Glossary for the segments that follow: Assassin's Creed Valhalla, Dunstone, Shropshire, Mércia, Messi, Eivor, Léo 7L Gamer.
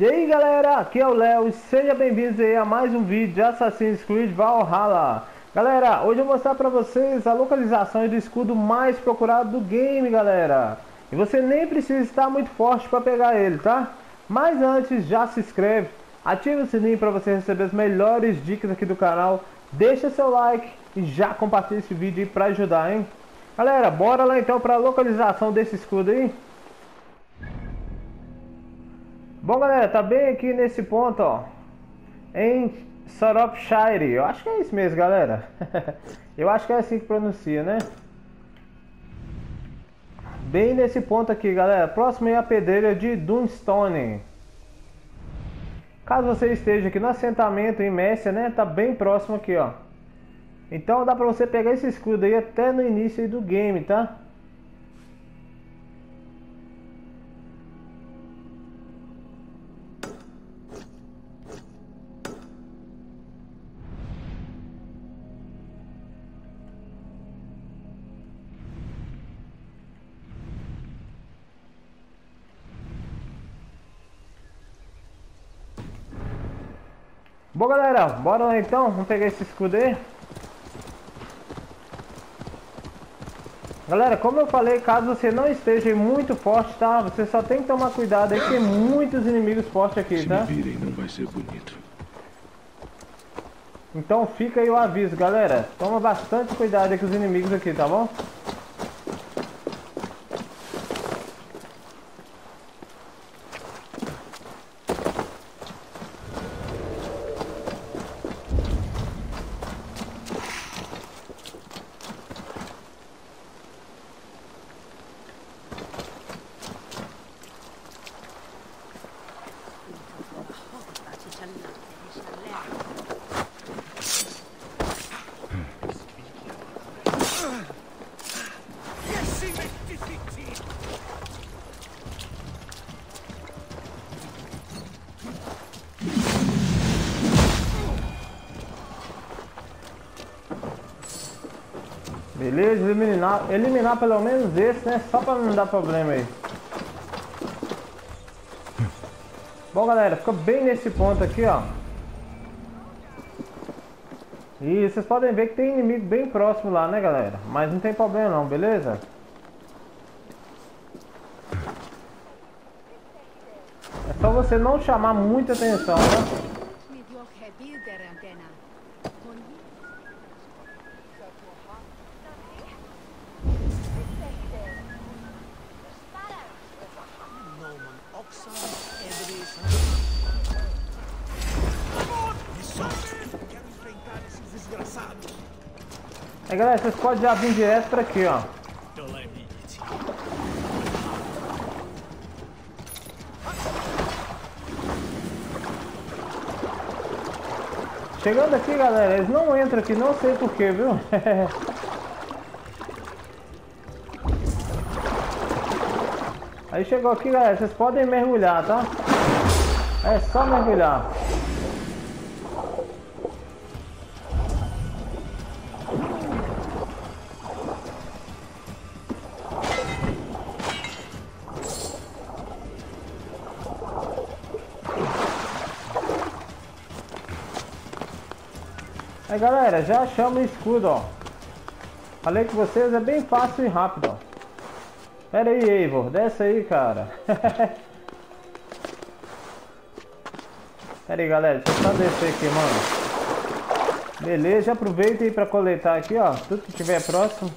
E aí galera, aqui é o Léo e seja bem-vindos aí a mais um vídeo de Assassin's Creed Valhalla. Galera, hoje eu vou mostrar pra vocês a localização do escudo mais procurado do game, galera. E você nem precisa estar muito forte pra pegar ele, tá? Mas antes, já se inscreve, ativa o sininho pra você receber as melhores dicas aqui do canal. Deixa seu like e já compartilha esse vídeo aí pra ajudar, hein? Galera, bora lá então pra localização desse escudo aí. Bom galera, tá bem aqui nesse ponto, ó, em Shropshire, eu acho que é isso mesmo, galera. Eu acho que é assim que pronuncia, né? Bem nesse ponto aqui, galera, próximo é a pedreira de Dunstone. Caso você esteja aqui no assentamento em Mércia, né, tá bem próximo aqui, ó. Então dá pra você pegar esse escudo aí até no início aí do game, tá? Bom galera, bora lá então, vamos pegar esse escudo aí. Galera, como eu falei, caso você não esteja muito forte, tá? Você só tem que tomar cuidado aí, que tem muitos inimigos fortes aqui, tá? Se me virem, não vai ser bonito. Então fica aí o aviso, galera. Toma bastante cuidado aí com os inimigos aqui, tá bom? Beleza, eliminar pelo menos esse, né? Só pra não dar problema aí. Bom galera, ficou bem nesse ponto aqui, ó. E vocês podem ver que tem inimigo bem próximo lá, né galera? Mas não tem problema não, beleza? É só você não chamar muita atenção, né? É galera, vocês podem já vir direto pra aqui, ó. Chegando aqui, galera, eles não entram aqui, não sei porquê, viu? Aí chegou aqui, galera, vocês podem mergulhar, tá? É só mergulhar. Aí galera, já chama o escudo, ó. Falei com vocês, é bem fácil e rápido, ó. Pera aí, Eivor, desce aí, cara. Pera aí, galera, deixa eu só descer aqui, mano. Beleza, aproveita aí pra coletar aqui, ó, tudo que tiver próximo.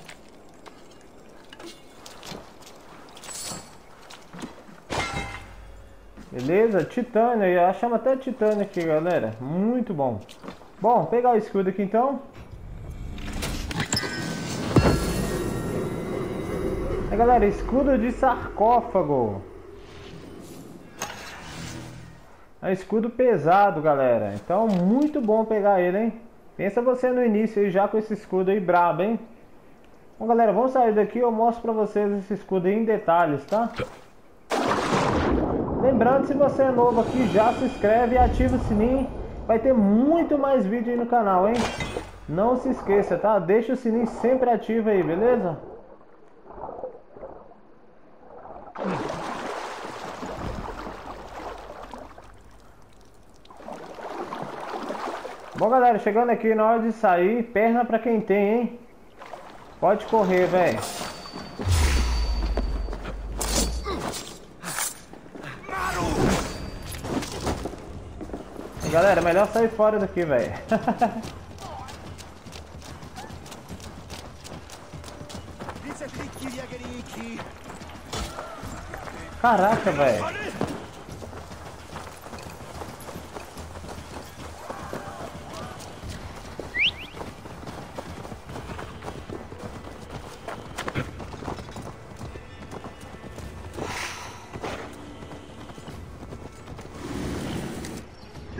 Beleza, titânio aí, ó, chama até titânio aqui, galera. Muito bom. Bom, pegar o escudo aqui então. É galera, escudo de sarcófago. É um escudo pesado, galera. Então, muito bom pegar ele, hein? Pensa você no início aí já com esse escudo aí brabo, hein? Bom, galera, vamos sair daqui e eu mostro pra vocês esse escudo aí em detalhes, tá? Lembrando, se você é novo aqui, já se inscreve e ativa o sininho. Vai ter muito mais vídeo aí no canal, hein? Não se esqueça, tá? Deixa o sininho sempre ativo aí, beleza? Bom, galera, chegando aqui na hora de sair. Perna pra quem tem, hein? Pode correr, velho. Galera, melhor sair fora daqui, velho. Caraca, velho.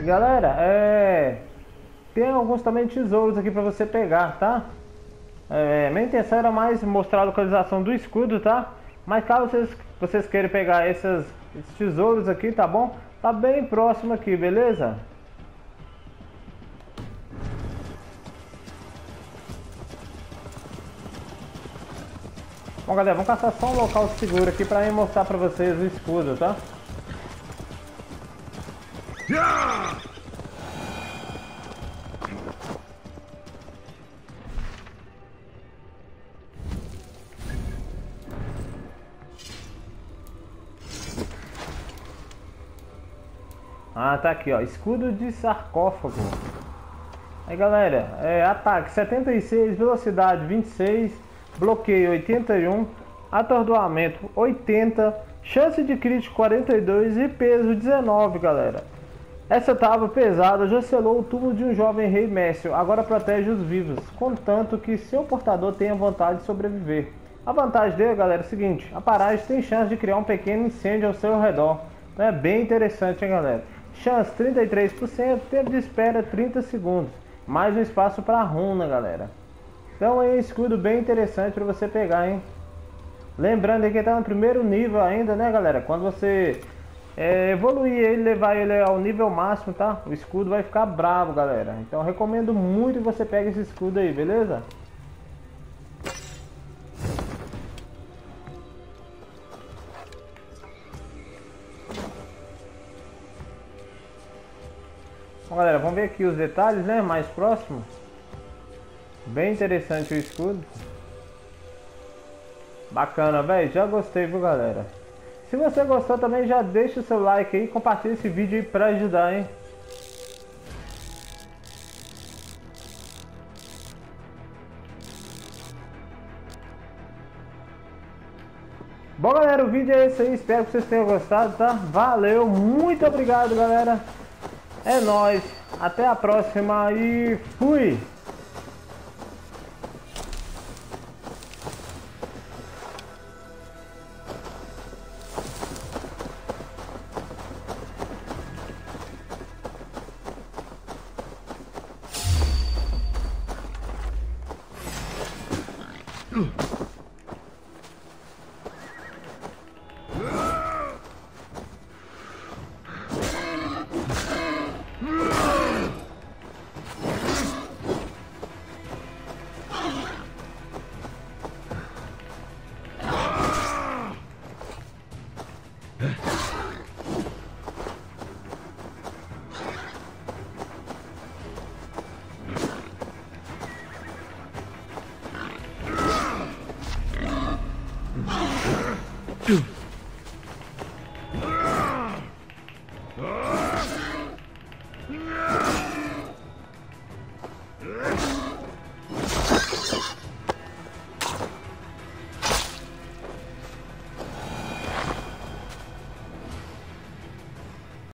Galera, tem alguns também tesouros aqui pra você pegar, tá? Minha intenção era mais mostrar a localização do escudo, tá? Mas caso vocês queiram pegar esses tesouros aqui, tá bom? Tá bem próximo aqui, beleza? Bom, galera, vamos caçar só um local seguro aqui pra eu mostrar pra vocês o escudo, tá? Ah, tá aqui, ó, escudo de sarcófago. Aí, galera, ataque 76, velocidade 26, bloqueio 81, atordoamento 80, chance de crítico 42 e peso 19, galera. Essa tábua pesada já selou o túmulo de um jovem rei Messi, agora protege os vivos, contanto que seu portador tenha vontade de sobreviver. A vantagem dele, galera, é o seguinte: a paragem tem chance de criar um pequeno incêndio ao seu redor. É bem interessante, hein, galera? Chance 33%, tempo de espera 30 segundos, mais um espaço para runa, galera. Então é um escudo bem interessante para você pegar, hein? Lembrando que tá no primeiro nível ainda, né, galera? Quando você... evoluir ele, levar ele ao nível máximo, tá? O escudo vai ficar bravo, galera. Então eu recomendo muito que você pegue esse escudo aí, beleza? Bom, galera, vamos ver aqui os detalhes, né? Mais próximo. Bem interessante o escudo. Bacana, velho. Já gostei, viu, galera? Se você gostou também, já deixa o seu like aí, compartilha esse vídeo aí pra ajudar, hein? Bom, galera, o vídeo é esse aí, espero que vocês tenham gostado, tá? Valeu, muito obrigado, galera. É nóis, até a próxima e fui! No!